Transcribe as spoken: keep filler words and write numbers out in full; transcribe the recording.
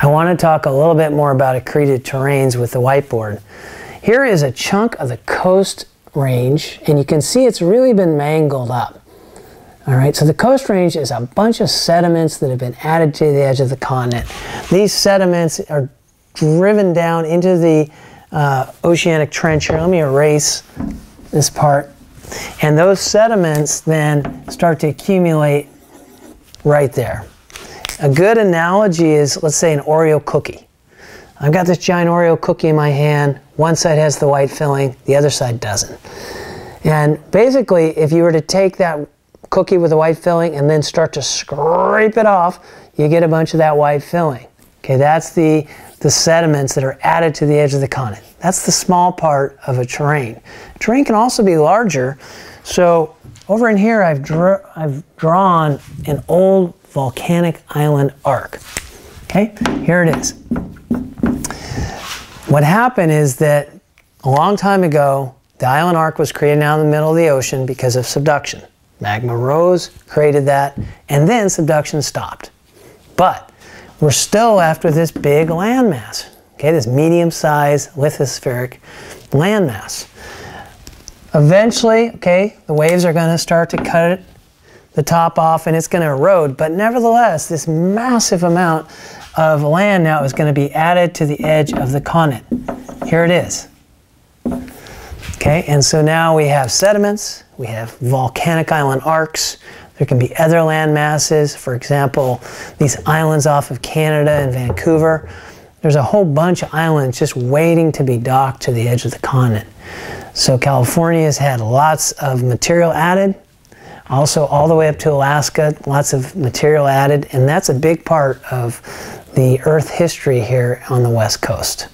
I want to talk a little bit more about accreted terrains with the whiteboard. Here is a chunk of the Coast Range, and you can see it's really been mangled up. All right, so the Coast Range is a bunch of sediments that have been added to the edge of the continent. These sediments are driven down into the uh, oceanic trench here. Let me erase this part. And those sediments then start to accumulate right there. A good analogy is, let's say, an Oreo cookie. I've got this giant Oreo cookie in my hand. One side has the white filling, the other side doesn't. And basically, if you were to take that cookie with the white filling and then start to scrape it off, you get a bunch of that white filling. Okay, that's the, the sediments that are added to the edge of the continent. That's the small part of a terrain. A terrain can also be larger. So over in here, I've, dr I've drawn an old volcanic island arc. Okay, here it is. What happened is that a long time ago, the island arc was created out in the middle of the ocean because of subduction. Magma rose, created that, and then subduction stopped. But we're still after this big landmass, okay, this medium-sized lithospheric landmass. Eventually, okay, the waves are going to start to cut it the top off and it's going to erode, but nevertheless this massive amount of land now is going to be added to the edge of the continent. Here it is. Okay, and so now we have sediments, we have volcanic island arcs, there can be other land masses, for example these islands off of Canada and Vancouver. There's a whole bunch of islands just waiting to be docked to the edge of the continent. So California's had lots of material added. Also, all the way up to Alaska, lots of material added, and that's a big part of the Earth history here on the West Coast.